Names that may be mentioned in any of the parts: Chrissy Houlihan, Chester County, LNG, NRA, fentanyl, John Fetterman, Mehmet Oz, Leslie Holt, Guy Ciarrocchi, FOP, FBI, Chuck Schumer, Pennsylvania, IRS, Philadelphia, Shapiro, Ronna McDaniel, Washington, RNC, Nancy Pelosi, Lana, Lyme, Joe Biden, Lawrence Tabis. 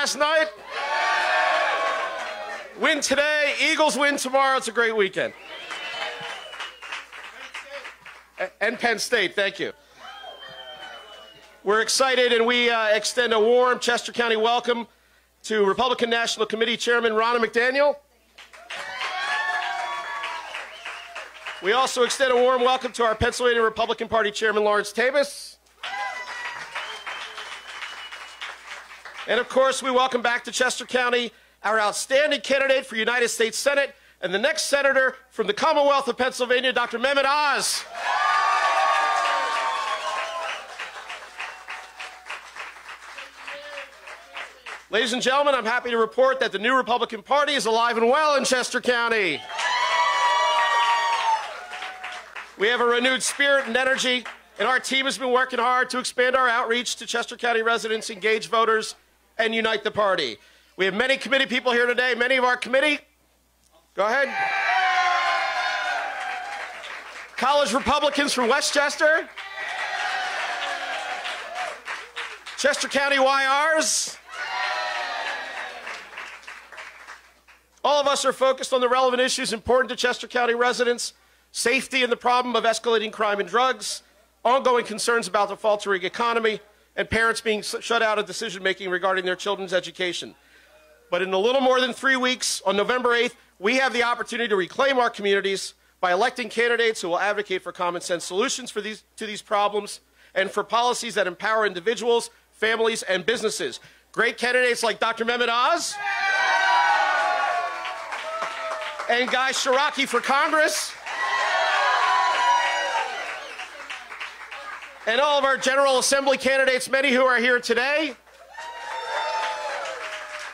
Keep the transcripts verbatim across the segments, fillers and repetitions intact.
last night? Win today, Eagles win tomorrow. It's a great weekend. And Penn State, thank you. We're excited, and we uh, extend a warm Chester County welcome to Republican National Committee Chairman Ronna McDaniel. We also extend a warm welcome to our Pennsylvania Republican Party Chairman Lawrence Tabis. And of course, we welcome back to Chester County our outstanding candidate for United States Senate and the next senator from the Commonwealth of Pennsylvania, Doctor Mehmet Oz. Ladies and gentlemen, I'm happy to report that the new Republican Party is alive and well in Chester County. We have a renewed spirit and energy, and our team has been working hard to expand our outreach to Chester County residents, engage voters, and unite the party. We have many committee people here today, many of our committee. Go ahead. College Republicans from Westchester. Chester County Y Rs. All of us are focused on the relevant issues important to Chester County residents: safety and the problem of escalating crime and drugs, ongoing concerns about the faltering economy, and parents being shut out of decision-making regarding their children's education. But in a little more than three weeks, on November eighth, we have the opportunity to reclaim our communities by electing candidates who will advocate for common sense solutions for these, to these problems, and for policies that empower individuals, families, and businesses. Great candidates like Doctor Mehmet Oz and Guy Ciarrocchi for Congress, and all of our General Assembly candidates, many who are here today.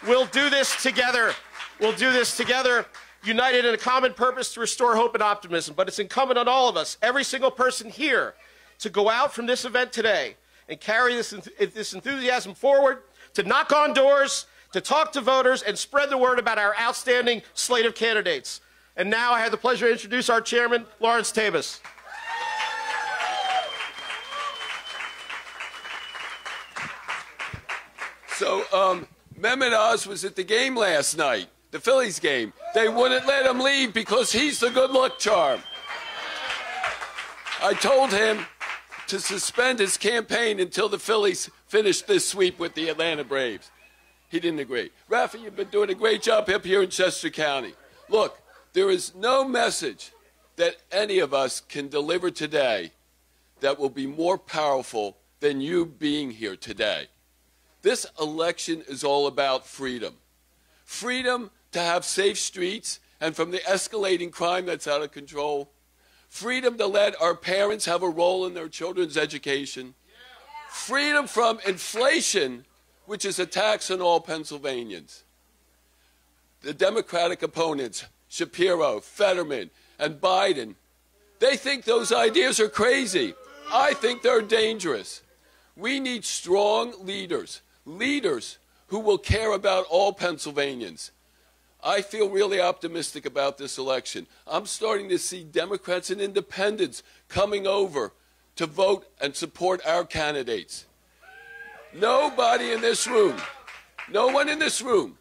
We'll do this together. We'll do this together, united in a common purpose to restore hope and optimism. But it's incumbent on all of us, every single person here, to go out from this event today and carry this, this enthusiasm forward, to knock on doors, to talk to voters, and spread the word about our outstanding slate of candidates. And now I have the pleasure to introduce our chairman, Lawrence Tabis. So, um, Mehmet Oz was at the game last night, the Phillies game. They wouldn't let him leave because he's the good luck charm. I told him to suspend his campaign until the Phillies finish this sweep with the Atlanta Braves. He didn't agree. Rafi, you've been doing a great job up here in Chester County. Look, there is no message that any of us can deliver today that will be more powerful than you being here today. This election is all about freedom. Freedom to have safe streets and from the escalating crime that's out of control. Freedom to let our parents have a role in their children's education. Yeah. Freedom from inflation, which is a tax on all Pennsylvanians. The Democratic opponents, Shapiro, Fetterman, and Biden, they think those ideas are crazy. I think they're dangerous. We need strong leaders. Leaders who will care about all Pennsylvanians. I feel really optimistic about this election. I'm starting to see Democrats and independents coming over to vote and support our candidates. Nobody in this room, no one in this room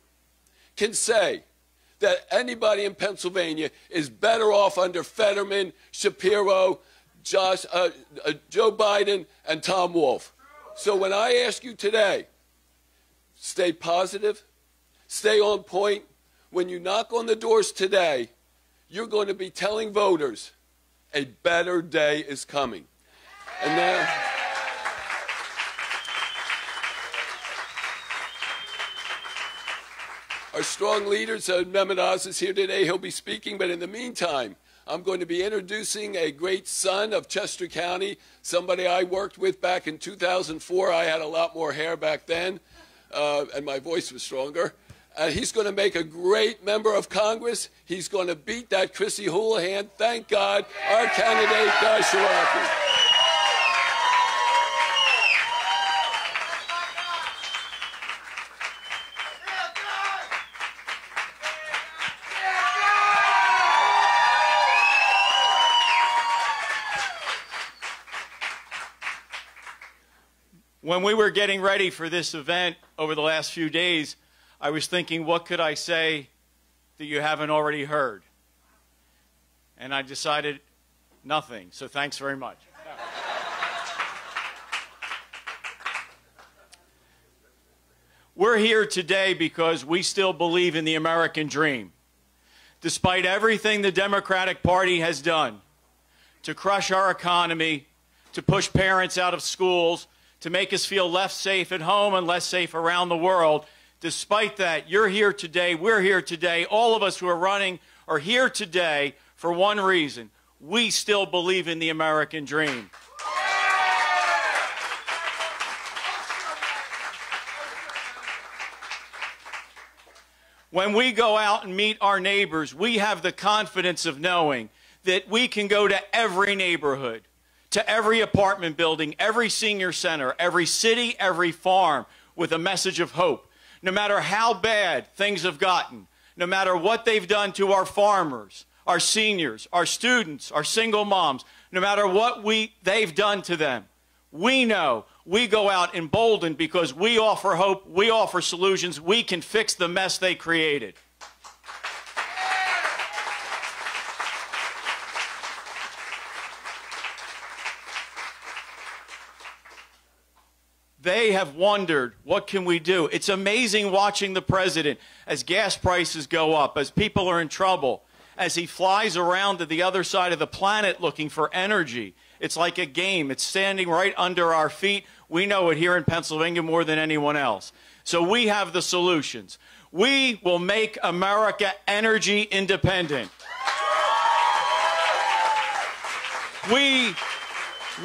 can say that anybody in Pennsylvania is better off under Fetterman, Shapiro, Josh, uh, uh, Joe Biden, and Tom Wolf. So when I ask you today, stay positive, stay on point. When you knock on the doors today, you're going to be telling voters a better day is coming. And now, our strong leaders, uh, Mehmet Oz is here today. He'll be speaking, but in the meantime, I'm going to be introducing a great son of Chester County, somebody I worked with back in two thousand four. I had a lot more hair back then. Uh, and my voice was stronger. Uh, he's going to make a great member of Congress. He's going to beat that Chrissy Houlihan. Thank God, our candidate, Guy Ciarrocchi. When we were getting ready for this event over the last few days, I was thinking, what could I say that you haven't already heard? And I decided nothing. So thanks very much. We're here today because we still believe in the American dream. Despite everything the Democratic Party has done to crush our economy, to push parents out of schools, to make us feel less safe at home and less safe around the world, despite that, you're here today, we're here today, all of us who are running are here today for one reason. We still believe in the American dream. When we go out and meet our neighbors, we have the confidence of knowing that we can go to every neighborhood, to every apartment building, every senior center, every city, every farm with a message of hope. No matter how bad things have gotten, no matter what they've done to our farmers, our seniors, our students, our single moms, no matter what we, they've done to them, we know we go out emboldened because we offer hope, we offer solutions, we can fix the mess they created. They have wondered, what can we do? It's amazing watching the president as gas prices go up, as people are in trouble, as he flies around to the other side of the planet looking for energy. It's like a game. It's standing right under our feet. We know it here in Pennsylvania more than anyone else. So we have the solutions. We will make America energy independent. We,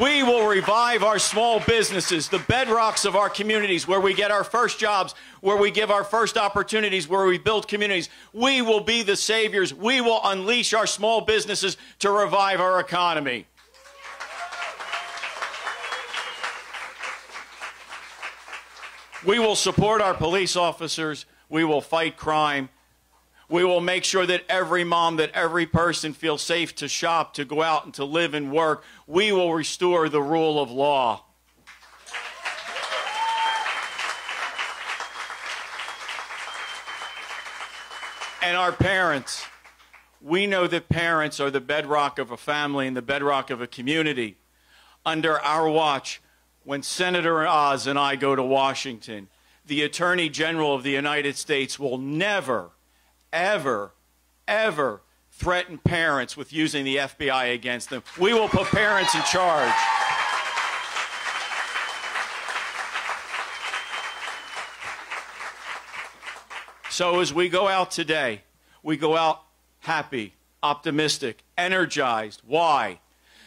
we will revive our small businesses, the bedrocks of our communities, where we get our first jobs, where we give our first opportunities, where we build communities. We will be the saviors. We will unleash our small businesses to revive our economy. We will support our police officers. We will fight crime. We will make sure that every mom, that every person feels safe to shop, to go out, and to live and work. We will restore the rule of law. And our parents. We know that parents are the bedrock of a family and the bedrock of a community. Under our watch, when Senator Oz and I go to Washington, the Attorney General of the United States will never, ever, ever threaten parents with using the F B I against them. We will put parents in charge. So as we go out today, we go out happy, optimistic, energized. Why?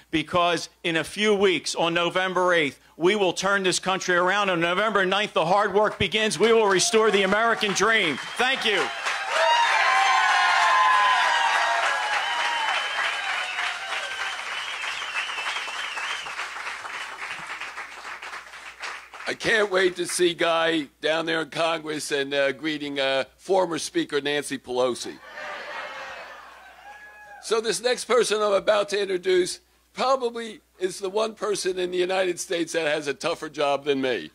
Because in a few weeks, on November eighth, we will turn this country around. On November ninth, the hard work begins. We will restore the American dream. Thank you. I can't wait to see Guy down there in Congress and uh, greeting uh, former Speaker Nancy Pelosi. So this next person I'm about to introduce probably is the one person in the United States that has a tougher job than me.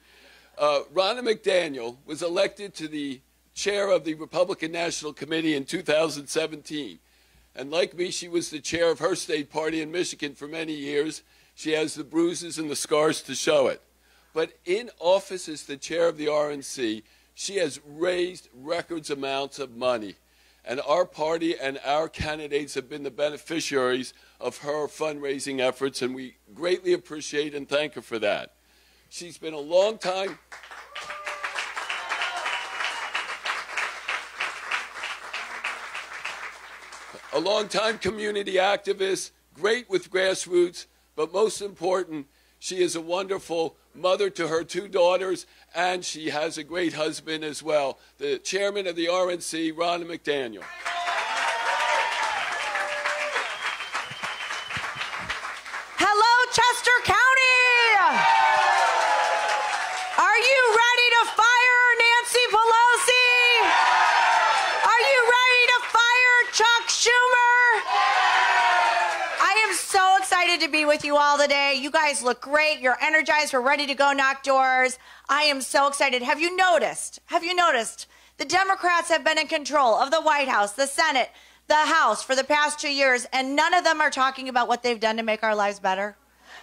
Uh, Ronna McDaniel was elected to the chair of the Republican National Committee in two thousand seventeen. And like me, she was the chair of her state party in Michigan for many years. She has the bruises and the scars to show it. But in office as the chair of the R N C, she has raised records amounts of money. And our party and our candidates have been the beneficiaries of her fundraising efforts, and we greatly appreciate and thank her for that. She's been a long time. A long-time community activist, great with grassroots, but most important, she is a wonderful mother to her two daughters, and she has a great husband as well, the chairman of the R N C, Ronna McDaniel. Hello, Chester County! Are you ready to fire Nancy Pelosi? Are you ready to fire Chuck Schumer? I am so excited to to be with you all today. You guys look great. You're energized. We're ready to go knock doors. I am so excited. Have you noticed? Have you noticed? The Democrats have been in control of the White House, the Senate, the House for the past two years, and none of them are talking about what they've done to make our lives better.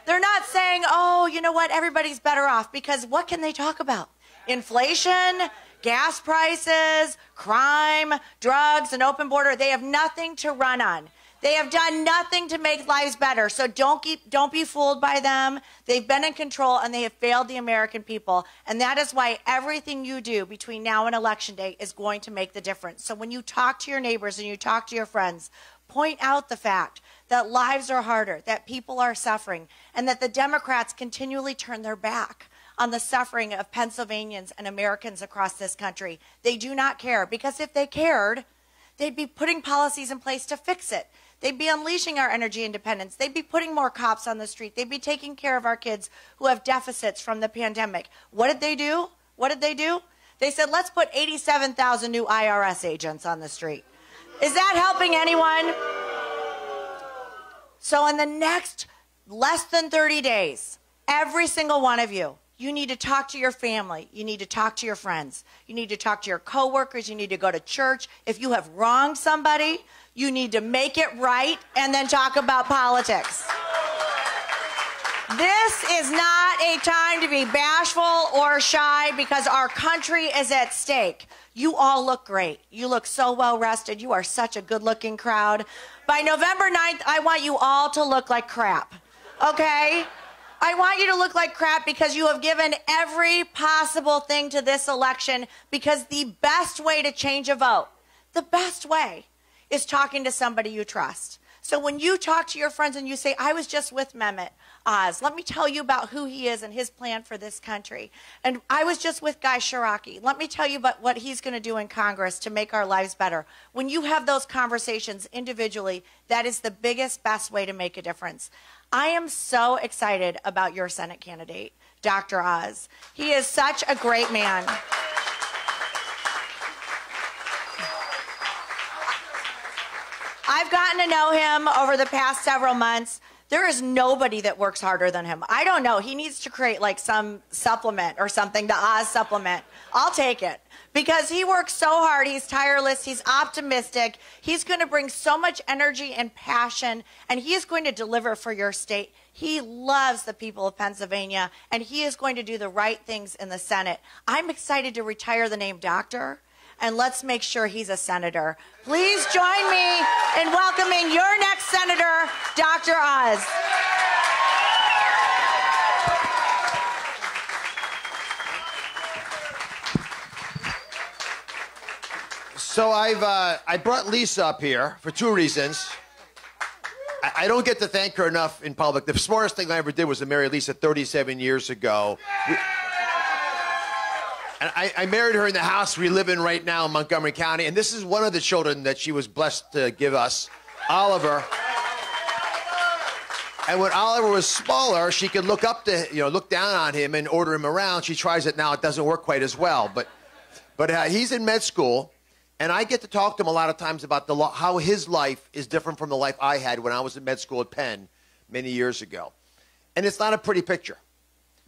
They're not saying, oh, you know what, everybody's better off, because what can they talk about? Inflation, gas prices, crime, drugs, an open border. They have nothing to run on. They have done nothing to make lives better. So don't keep, don't be fooled by them. They've been in control, and they have failed the American people. And that is why everything you do between now and Election Day is going to make the difference. So when you talk to your neighbors and you talk to your friends, point out the fact that lives are harder, that people are suffering, and that the Democrats continually turn their back on the suffering of Pennsylvanians and Americans across this country. They do not care, because if they cared, they'd be putting policies in place to fix it. They'd be unleashing our energy independence. They'd be putting more cops on the street. They'd be taking care of our kids who have deficits from the pandemic. What did they do? What did they do? They said, let's put eighty-seven thousand new I R S agents on the street. Is that helping anyone? So in the next less than thirty days, every single one of you, you need to talk to your family. You need to talk to your friends. You need to talk to your coworkers. You need to go to church. If you have wronged somebody, you need to make it right and then talk about politics. This is not a time to be bashful or shy, because our country is at stake. You all look great. You look so well-rested. You are such a good-looking crowd. By November ninth, I want you all to look like crap, okay? I want you to look like crap, because you have given every possible thing to this election, because the best way to change a vote, the best way, is talking to somebody you trust. So when you talk to your friends and you say, I was just with Mehmet Oz. Let me tell you about who he is and his plan for this country. And I was just with Guy Ciarrocchi. Let me tell you about what he's going to do in Congress to make our lives better. When you have those conversations individually, that is the biggest, best way to make a difference. I am so excited about your Senate candidate, Doctor Oz. He is such a great man. I've gotten to know him over the past several months. There is nobody that works harder than him. I don't know. He needs to create like some supplement or something, the Oz supplement. I'll take it, because he works so hard. He's tireless. He's optimistic. He's going to bring so much energy and passion, and he is going to deliver for your state. He loves the people of Pennsylvania, and he is going to do the right things in the Senate. I'm excited to retire the name doctor, and let's make sure he's a senator. Please join me in welcoming your next senator, Doctor Oz. So I've uh, I brought Lisa up here for two reasons. I, I don't get to thank her enough in public. The smartest thing I ever did was to marry Lisa thirty-seven years ago. We And I, I married her in the house we live in right now in Montgomery County, and this is one of the children that she was blessed to give us, Oliver. And when Oliver was smaller, she could look up to, you know, look down on him and order him around. She tries it now; it doesn't work quite as well. But, but uh, he's in med school, and I get to talk to him a lot of times about the how his life is different from the life I had when I was in med school at Penn many years ago. And it's not a pretty picture.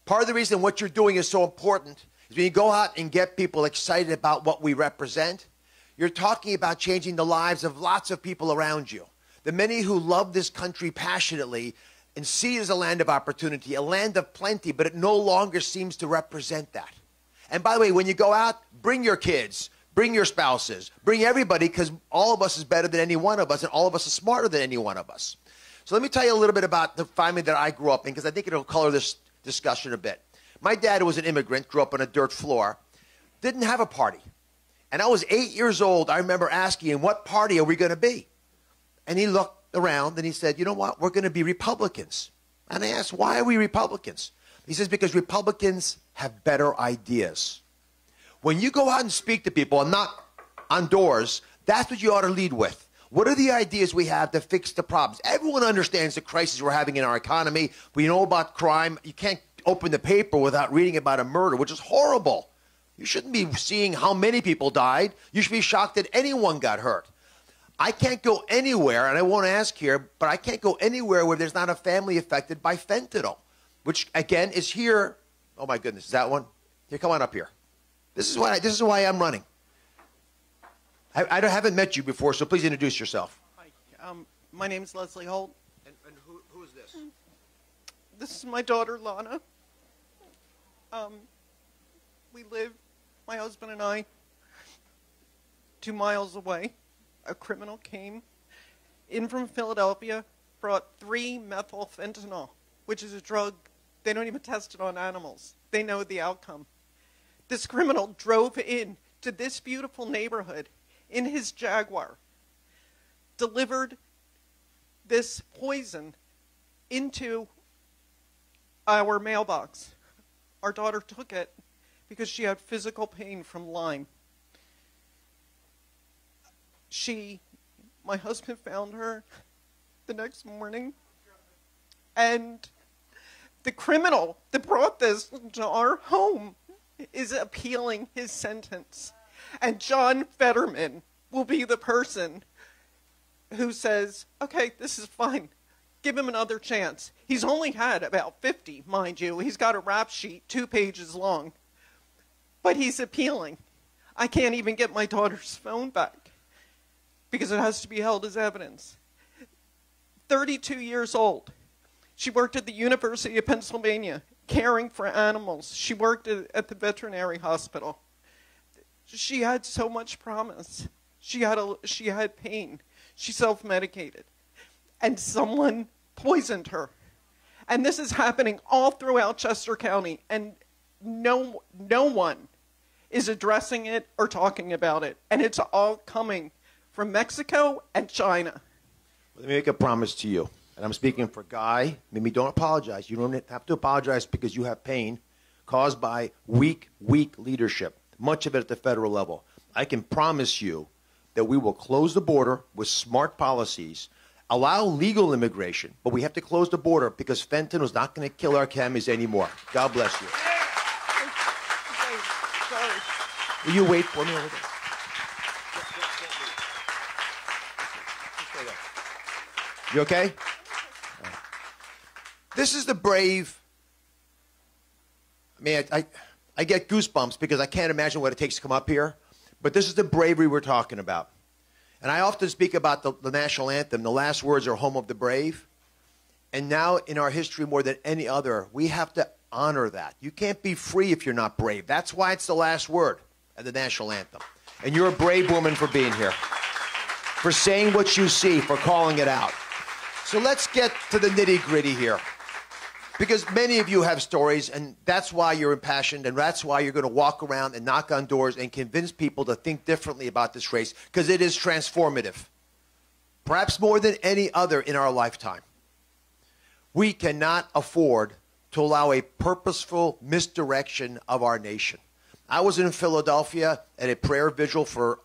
Part of the reason what you're doing is so important. When you go out and get people excited about what we represent, you're talking about changing the lives of lots of people around you. The many who love this country passionately and see it as a land of opportunity, a land of plenty, but it no longer seems to represent that. And by the way, when you go out, bring your kids, bring your spouses, bring everybody, because all of us is better than any one of us, and all of us is smarter than any one of us. So let me tell you a little bit about the family that I grew up in, because I think it'll color this discussion a bit. My dad was an immigrant, grew up on a dirt floor, didn't have a party. And I was eight years old. I remember asking him, what party are we going to be? And he looked around and he said, you know what? We're going to be Republicans. And I asked, why are we Republicans? He says, because Republicans have better ideas. When you go out and speak to people and knock on doors, that's what you ought to lead with. What are the ideas we have to fix the problems? Everyone understands the crisis we're having in our economy. We know about crime. You can't open the paper without reading about a murder, which is horrible. You shouldn't be seeing how many people died. You should be shocked that anyone got hurt. I can't go anywhere, and I won't ask here, but I can't go anywhere where there's not a family affected by fentanyl, which, again, is here. Oh, my goodness. Is that one? Here, come on up here. This is why, I, this is why I'm running. I, I haven't met you before, so please introduce yourself. Hi. Um, my name is Leslie Holt. And, and who, who is this? This is my daughter, Lana. Um, we live, my husband and I, two miles away. A criminal came in from Philadelphia, brought three methyl fentanyl, which is a drug. They don't even test it on animals. They know the outcome. This criminal drove in to this beautiful neighborhood in his Jaguar, delivered this poison into our mailbox. Our daughter took it because she had physical pain from Lyme. She, my husband found her the next morning, and the criminal that brought this to our home is appealing his sentence. And John Fetterman will be the person who says, okay, this is fine. Give him another chance. He's only had about fifty, mind you. He's got a rap sheet two pages long. But he's appealing. I can't even get my daughter's phone back because it has to be held as evidence. thirty-two years old. She worked at the University of Pennsylvania, caring for animals. She worked at the veterinary hospital. She had so much promise. She had, a, she had pain. She self-medicated. And someone poisoned her. And this is happening all throughout Chester County. And no, no one is addressing it or talking about it. And it's all coming from Mexico and China. Let me make a promise to you. And I'm speaking for Guy. Mimi, don't apologize. You don't have to apologize because you have pain caused by weak, weak leadership. Much of it at the federal level. I can promise you that we will close the border with smart policies, allow legal immigration, but we have to close the border because fentanyl is not going to kill our camis anymore. God bless you. Will you wait for me over there? You okay? This is the brave. I mean, I, I, I get goosebumps because I can't imagine what it takes to come up here. But this is the bravery we're talking about. And I often speak about the, the national anthem. The last words are home of the brave. And now in our history more than any other, we have to honor that. You can't be free if you're not brave. That's why it's the last word of the national anthem. And you're a brave woman for being here, for saying what you see, for calling it out. So let's get to the nitty-gritty here, because many of you have stories, and that's why you're impassioned, and that's why you're going to walk around and knock on doors and convince people to think differently about this race, because it is transformative, perhaps more than any other in our lifetime. We cannot afford to allow a purposeful misdirection of our nation. I was in Philadelphia at a prayer vigil for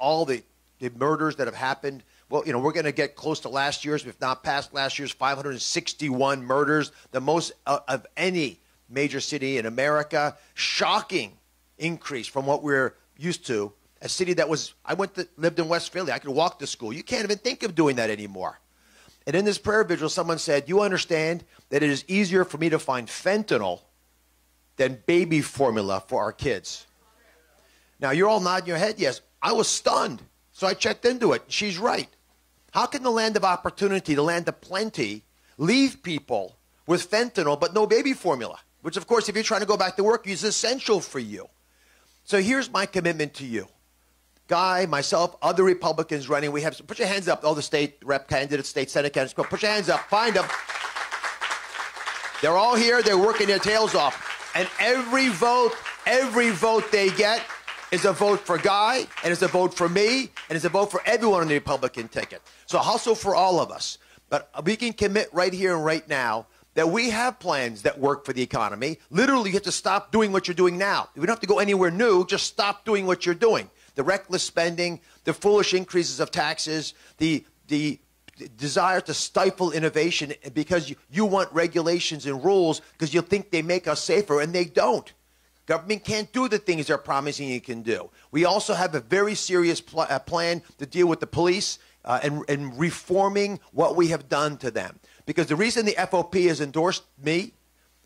all the, the murders that have happened. Well, you know, we're going to get close to last year's, if not past last year's, five hundred sixty-one murders, the most of any major city in America. Shocking increase from what we're used to. A city that was, I went to, lived in West Philly. I could walk to school. You can't even think of doing that anymore. And in this prayer vigil, someone said, you understand that it is easier for me to find fentanyl than baby formula for our kids. Now, you're all nodding your head, yes. I was stunned. So I checked into it. She's right. How can the land of opportunity, the land of plenty, leave people with fentanyl but no baby formula? Which, of course, if you're trying to go back to work, is essential for you. So here's my commitment to you. Guy, myself, other Republicans running, we have some, put your hands up, all the state rep candidates, state Senate candidates, go, put your hands up, find them. They're all here, they're working their tails off. And every vote, every vote they get is a vote for Guy, and it's a vote for me, and it's a vote for everyone on the Republican ticket. So hustle for all of us. But we can commit right here and right now that we have plans that work for the economy. Literally, you have to stop doing what you're doing now. We don't have to go anywhere new. Just stop doing what you're doing. The reckless spending, the foolish increases of taxes, the, the desire to stifle innovation because you, you want regulations and rules because you think they make us safer, and they don't. Government can't do the things they're promising it can do. We also have a very serious pl uh, plan to deal with the police uh, and, and reforming what we have done to them. Because the reason the F O P has endorsed me,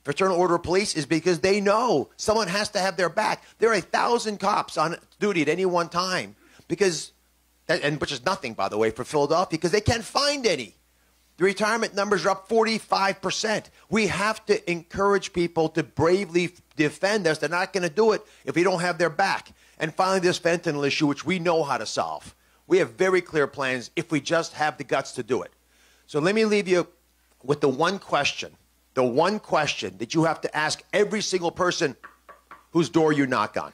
Fraternal Order of Police, is because they know someone has to have their back. There are a thousand cops on duty at any one time, because that, and which is nothing, by the way, for Philadelphia, because they can't find any. The retirement numbers are up forty-five percent. We have to encourage people to bravely defend us. They're not going to do it if we don't have their back. And finally, this fentanyl issue, which we know how to solve. We have very clear plans if we just have the guts to do it. So let me leave you with the one question, the one question that you have to ask every single person whose door you knock on.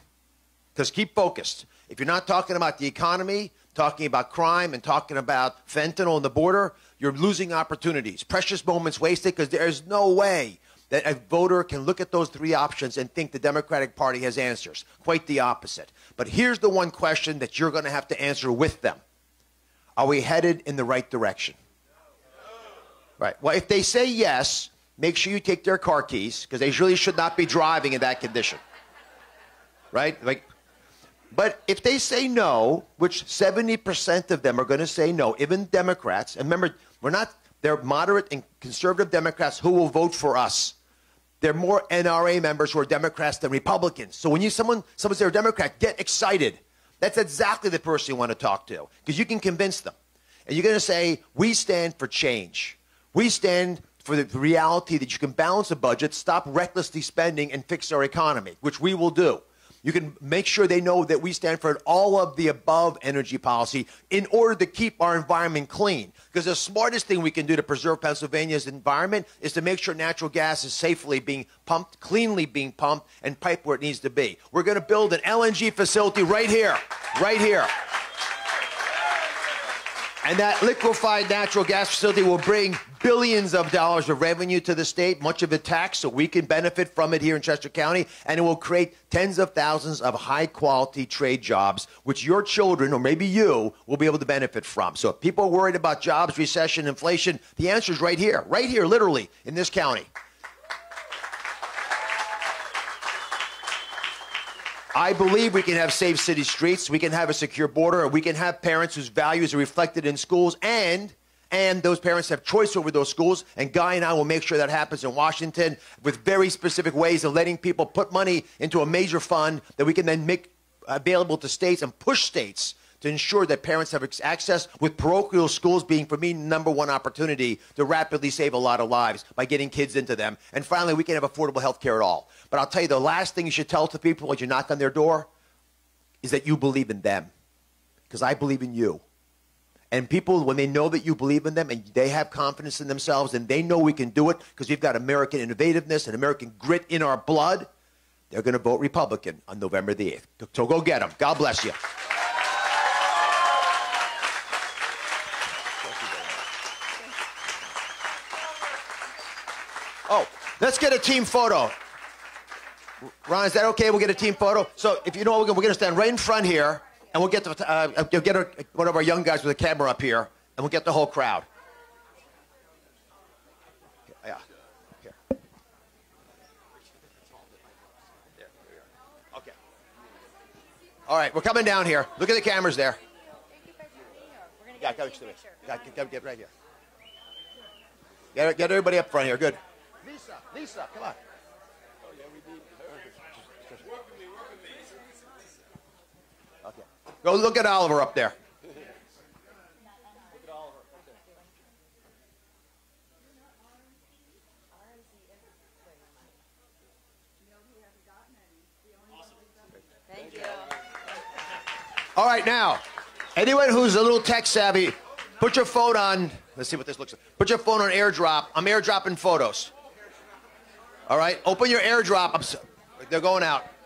Because keep focused. If you're not talking about the economy, talking about crime, and talking about fentanyl on the border, you're losing opportunities, precious moments wasted, because there is no way that a voter can look at those three options and think the Democratic Party has answers. Quite the opposite. But here's the one question that you're going to have to answer with them. Are we headed in the right direction? Right. Well, if they say yes, make sure you take their car keys, because they really should not be driving in that condition. Right? Like, but if they say no, which seventy percent of them are going to say no, even Democrats, and remember, we're not, they're moderate and conservative Democrats who will vote for us. They're more N R A members who are Democrats than Republicans. So when you someone, someone says they're a Democrat, get excited. That's exactly the person you want to talk to, because you can convince them. And you're going to say, we stand for change. We stand for the reality that you can balance a budget, stop recklessly spending, and fix our economy, which we will do. You can make sure they know that we stand for an all-of-the-above energy policy in order to keep our environment clean. Because the smartest thing we can do to preserve Pennsylvania's environment is to make sure natural gas is safely being pumped, cleanly being pumped, and piped where it needs to be. We're going to build an L N G facility right here, right here. And that liquefied natural gas facility will bring billions of dollars of revenue to the state, much of it taxed, so we can benefit from it here in Chester County. And it will create tens of thousands of high-quality trade jobs, which your children, or maybe you, will be able to benefit from. So if people are worried about jobs, recession, inflation, the answer is right here, right here, literally, in this county. I believe we can have safe city streets, we can have a secure border, and we can have parents whose values are reflected in schools, and, and those parents have choice over those schools, and Guy and I will make sure that happens in Washington with very specific ways of letting people put money into a major fund that we can then make available to states and push states to ensure that parents have access, with parochial schools being, for me, number one opportunity to rapidly save a lot of lives by getting kids into them. And finally, we can have affordable health care at all. But I'll tell you, the last thing you should tell to people when you knock on their door is that you believe in them, because I believe in you. And people, when they know that you believe in them and they have confidence in themselves and they know we can do it because we've got American innovativeness and American grit in our blood, they're going to vote Republican on November the eighth. So go get them. God bless you. Oh, let's get a team photo. Ron, is that okay? We'll get a team photo. So if you know, we're going to stand right in front here, and we'll get, the, uh, we'll get our, one of our young guys with a camera up here, and we'll get the whole crowd. Yeah. Here. There we are. Okay. All right, we're coming down here. Look at the cameras there. Yeah, come to me. Come get right here. Get, get everybody up front here. Good. Lisa, Lisa, come on. Oh, yeah, we need her. Work with me, work with me. Okay. Go look at Oliver up there. Look at Oliver up there. Awesome. Thank you. All right, now, anyone who's a little tech savvy, put your phone on. Let's see what this looks like. Put your phone on AirDrop. I'm airdropping photos. All right, open your AirDrop. They're going out.